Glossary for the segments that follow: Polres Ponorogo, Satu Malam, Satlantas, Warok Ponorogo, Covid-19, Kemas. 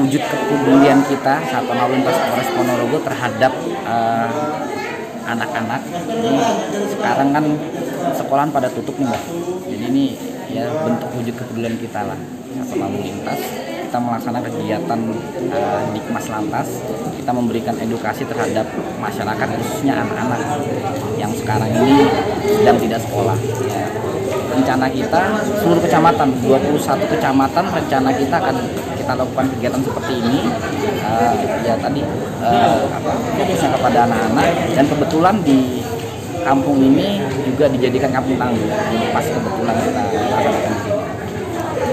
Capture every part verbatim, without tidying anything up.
wujud kepedulian kita Satu Malam Polres Ponorogo terhadap anak-anak. Uh, sekarang kan sekolahan pada tutup nih, Mbak. Jadi ini ya bentuk wujud kepedulian kita lah. Satu Lalu Lintas kita melaksanakan kegiatan uh, di Kemas Lantas, kita memberikan edukasi terhadap masyarakat, khususnya anak-anak yang sekarang ini sedang tidak sekolah. Ya, rencana kita seluruh kecamatan, dua puluh satu kecamatan, rencana kita akan kita lakukan kegiatan seperti ini. Uh, ya tadi uh, apa, fokusnya kepada anak-anak, dan kebetulan di kampung ini juga dijadikan kampung tangguh, pas kebetulan kita laksanakan.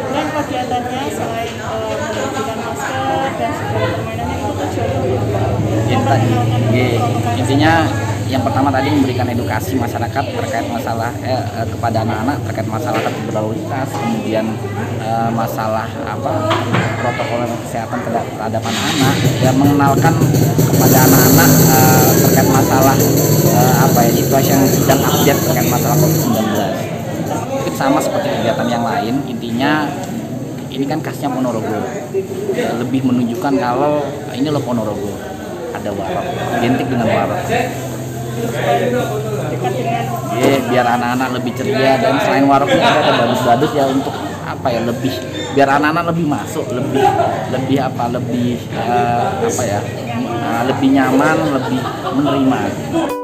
Dan kegiatannya selain uh, memberikan masker dan segala permainannya itu tujuannya, intinya yang pertama tadi memberikan edukasi masyarakat terkait masalah eh, kepada anak-anak terkait masalah berlalu lintas, kemudian eh, masalah apa protokol kesehatan terhadap anak-anak, dan mengenalkan kepada anak-anak eh, terkait masalah eh, apa ya situasi yang sedang update terkait masalah covid sembilan belas. Mungkin sama seperti kegiatan yang lain, intinya ini kan khasnya Ponorogo, lebih menunjukkan kalau ini loh Ponorogo ada warok, identik dengan warok. Iya, biar anak-anak lebih ceria, dan selain waroknya ada badut-badut ya untuk apa ya lebih biar anak-anak lebih masuk, lebih lebih apa lebih uh, apa ya uh, lebih nyaman, lebih menerima.